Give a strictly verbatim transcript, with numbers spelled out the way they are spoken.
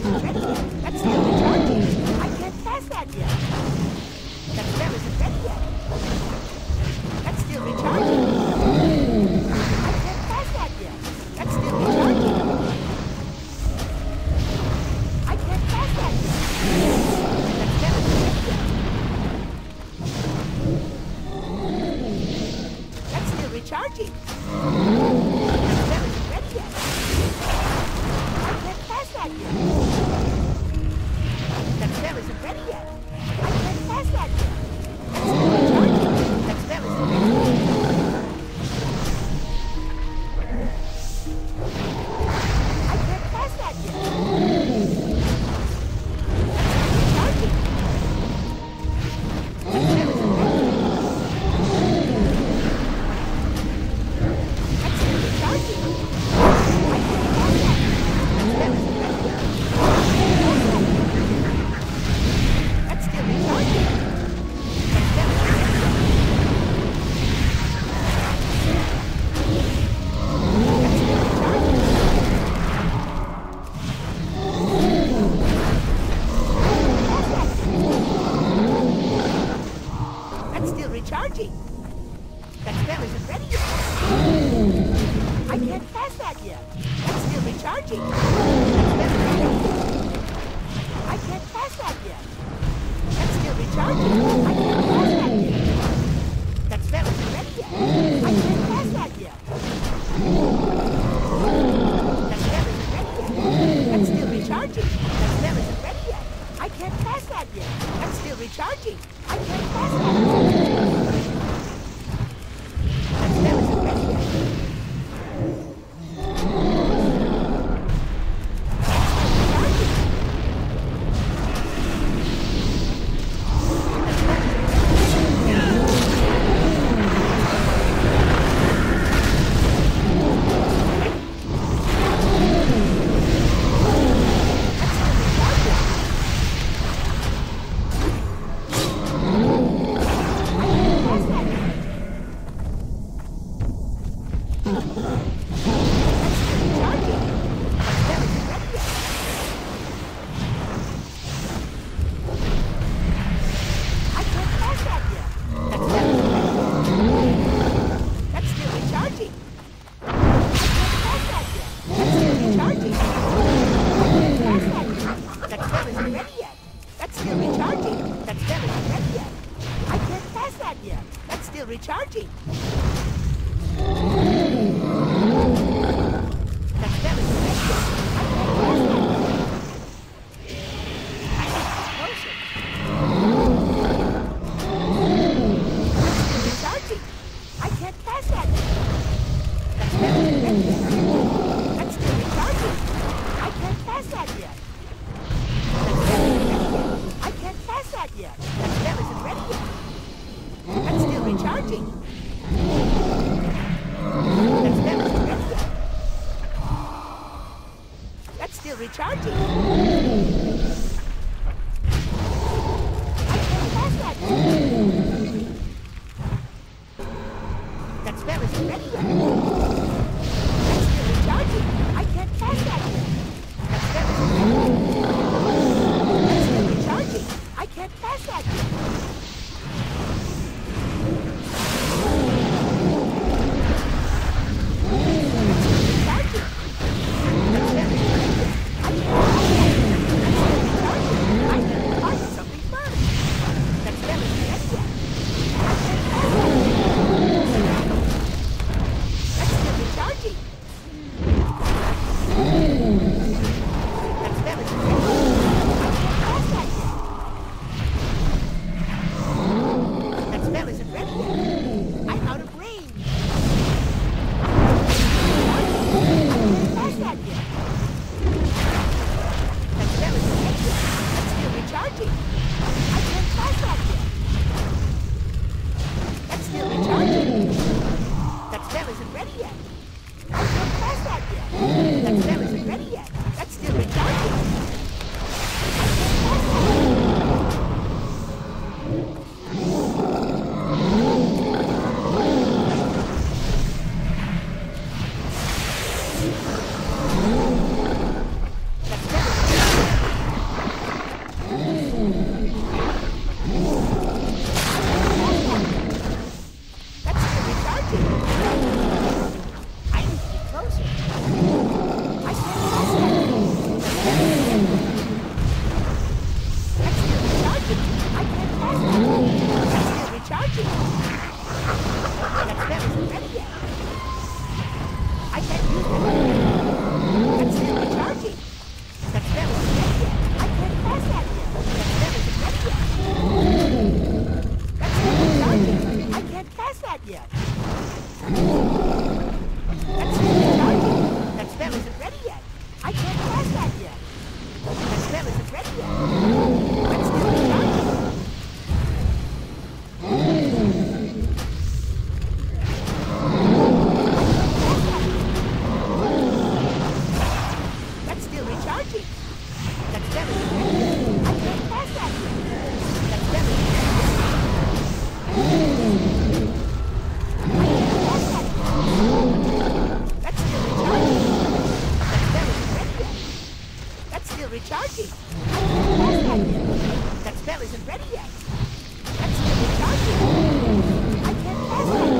is tricky. That's still the target. I can't pass that yet. That spell isn't dead yet. That's still the target. I can't pass that yet. That's still the target. I can't pass that yet. That spell isn't dead yet. That's still recharging. That spell isn't dead yet. I can't pass that yet. That spell isn't ready yet. I can't pass that yet. That spell isn't ready yet. I can't pass that yet. That spell isn't ready yet. That spell isn't ready yet. I can't pass that yet. That spell isn't ready yet. I charging. That's damage. I can't pass that. That's damage. I can't pass that. That's still recharging. That's damage. That's still recharging. I can't pass that. That spell isn't ready yet. That's still recharging. I can't pass that.